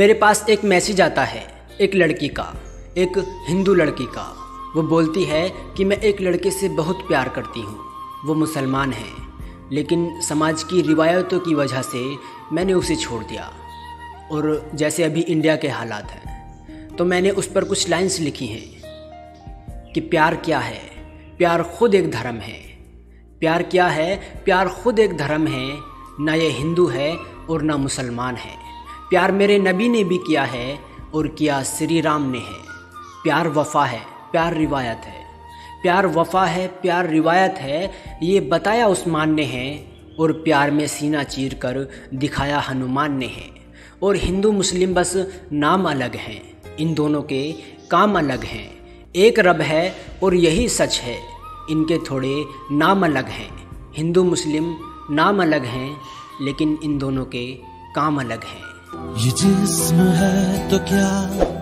मेरे पास एक मैसेज आता है एक लड़की का, एक हिंदू लड़की का। वो बोलती है कि मैं एक लड़के से बहुत प्यार करती हूँ, वो मुसलमान है, लेकिन समाज की रिवायतों की वजह से मैंने उसे छोड़ दिया। और जैसे अभी इंडिया के हालात हैं, तो मैंने उस पर कुछ लाइन्स लिखी हैं कि प्यार क्या है, प्यार खुद एक धर्म है। प्यार क्या है? प्यार खुद एक धर्म है, ना ये हिंदू है और ना मुसलमान है। प्यार मेरे नबी ने भी किया है और किया श्री राम ने है। प्यार वफा है, प्यार रिवायत है। प्यार वफा है, प्यार रिवायत है, ये बताया उस्मान ने है। और प्यार में सीना चीर कर दिखाया हनुमान ने है। और हिंदू मुस्लिम बस नाम अलग हैं, इन दोनों के काम अलग हैं। एक रब है और यही सच है, इनके थोड़े नाम अलग हैं। हिंदू मुस्लिम नाम अलग हैं, लेकिन इन दोनों के काम अलग हैं। ये जिस्म है तो क्या